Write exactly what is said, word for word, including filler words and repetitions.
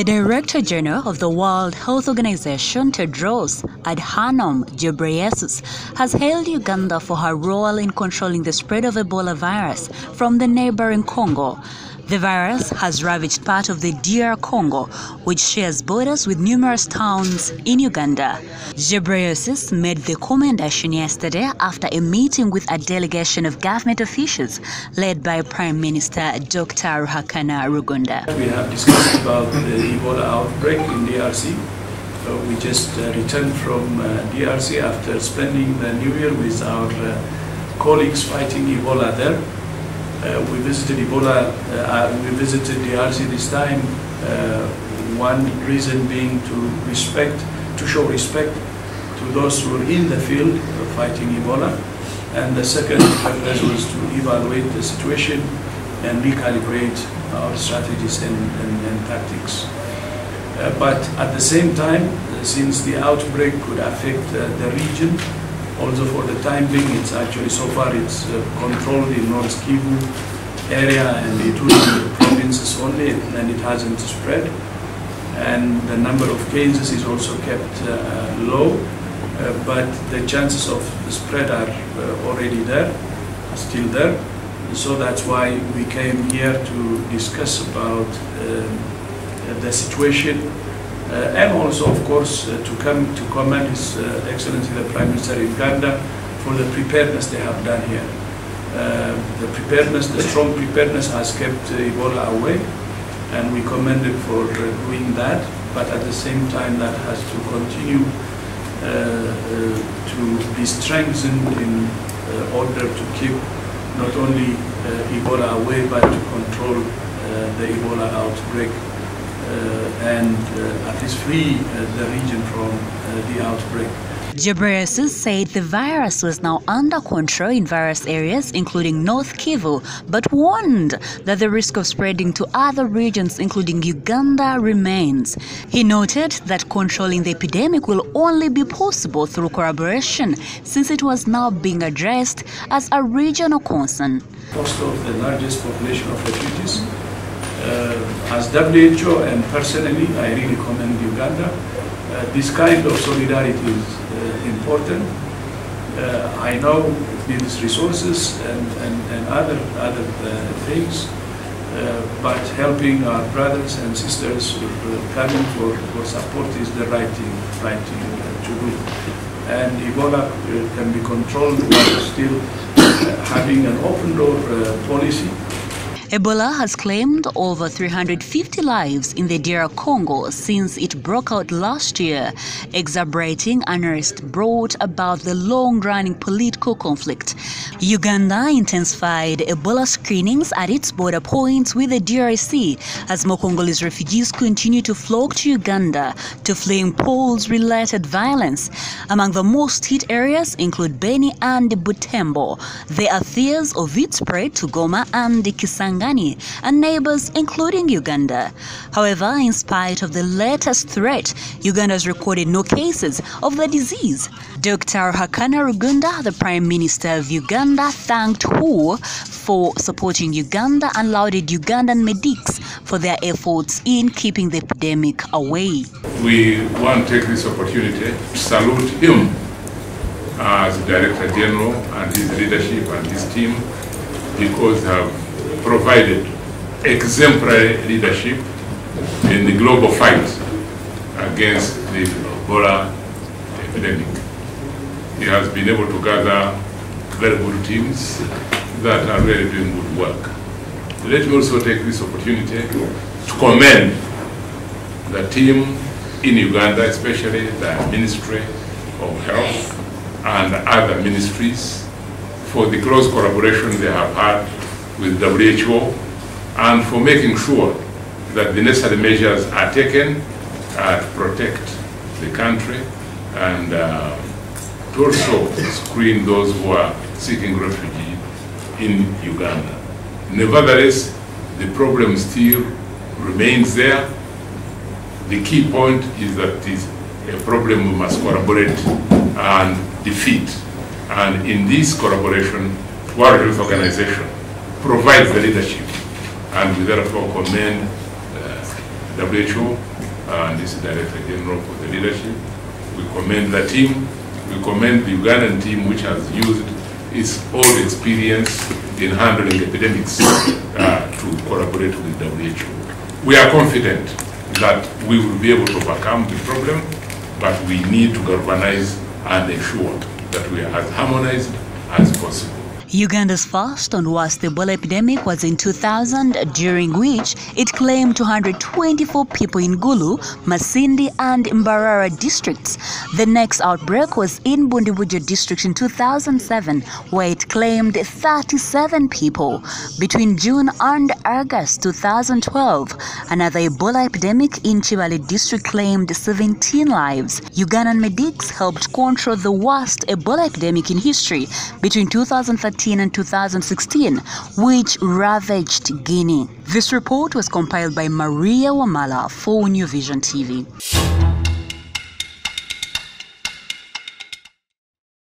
The Director General of the World Health Organization, Tedros Adhanom Ghebreyesus, has hailed Uganda for her role in controlling the spread of Ebola virus from the neighboring Congo. The virus has ravaged part of the D R Congo, which shares borders with numerous towns in Uganda. Ghebreyesus made the commendation yesterday after a meeting with a delegation of government officials led by Prime Minister Doctor Ruhakana Rugunda. We have discussed about the Ebola outbreak in D R C. Uh, we just uh, returned from uh, D R C after spending the New Year with our uh, colleagues fighting Ebola there. Uh, we visited Ebola, uh, we visited D R C this time, uh, one reason being to respect, to show respect to those who are in the field fighting Ebola, and the second purpose was to evaluate the situation and recalibrate our strategies and, and, and tactics. Uh, but at the same time, uh, since the outbreak could affect uh, the region, also for the time being, it's actually so far it's uh, controlled in North Kivu area and the two provinces only, and it hasn't spread. And the number of cases is also kept uh, low, uh, but the chances of the spread are uh, already there, still there. So that's why we came here to discuss about uh, the situation. Uh, and also, of course, uh, to come to commend His uh, Excellency the Prime Minister of Uganda for the preparedness they have done here. Uh, the preparedness, the strong preparedness, has kept uh, Ebola away, and we commend it for uh, doing that. But at the same time, that has to continue uh, uh, to be strengthened in uh, order to keep not only uh, Ebola away, but to control uh, the Ebola outbreak. Uh, and uh, at least free uh, the region from uh, the outbreak. Ghebreyesus said the virus was now under control in various areas, including North Kivu, but warned that the risk of spreading to other regions, including Uganda, remains. He noted that controlling the epidemic will only be possible through collaboration, since it was now being addressed as a regional concern. Most of the largest population of refugees. Uh, as W H O and personally, I really commend Uganda. Uh, this kind of solidarity is uh, important. Uh, I know it needs resources and, and, and other, other uh, things, uh, but helping our brothers and sisters who are coming for, for support is the right thing, right thing uh, to do. And Ebola uh, can be controlled while still uh, having an open door uh, policy. Ebola has claimed over three hundred fifty lives in the D R Congo since it broke out last year. Exacerbating unrest brought about the long-running political conflict. Uganda intensified Ebola screenings at its border points with the D R C as more Congolese refugees continue to flock to Uganda to fleeing polls-related violence. Among the most hit areas include Beni and Butembo. There are fears of it spread to Goma and Kisangani and neighbors, including Uganda. However, in spite of the latest threat, Uganda has recorded no cases of the disease. Doctor Ruhakana Rugunda, the Prime Minister of Uganda, thanked W H O for supporting Uganda and lauded Ugandan medics for their efforts in keeping the epidemic away. We want to take this opportunity to salute him as Director General and his leadership and his team, because they have provided exemplary leadership in the global fight against the Ebola epidemic. He has been able to gather very good teams that are really doing good work. Let me also take this opportunity to commend the team in Uganda, especially the Ministry of Health and other ministries, for the close collaboration they have had with W H O, and for making sure that the necessary measures are taken uh, to protect the country and uh, to also screen those who are seeking refuge in Uganda. Nevertheless, the problem still remains there. The key point is that it is a problem we must collaborate and defeat. And in this collaboration, World Health Organization provides the leadership, and we therefore commend uh, W H O uh, and this is Director General for the leadership. We commend the team. We commend the Ugandan team, which has used its old experience in handling epidemics uh, to collaborate with W H O. We are confident that we will be able to overcome the problem, but we need to galvanize and ensure that we are as harmonized as possible. Uganda's first and worst Ebola epidemic was in two thousand, during which it claimed two hundred twenty-four people in Gulu, Masindi and Mbarara districts. The next outbreak was in Bundibugyo district in two thousand seven, where it claimed thirty-seven people. Between June and August two thousand twelve, another Ebola epidemic in Chivali district claimed seventeen lives. Ugandan medics helped control the worst Ebola epidemic in history between two thousand thirteen and two thousand sixteen, which ravaged Guinea. This report was compiled by Maria Wamala for New Vision T V.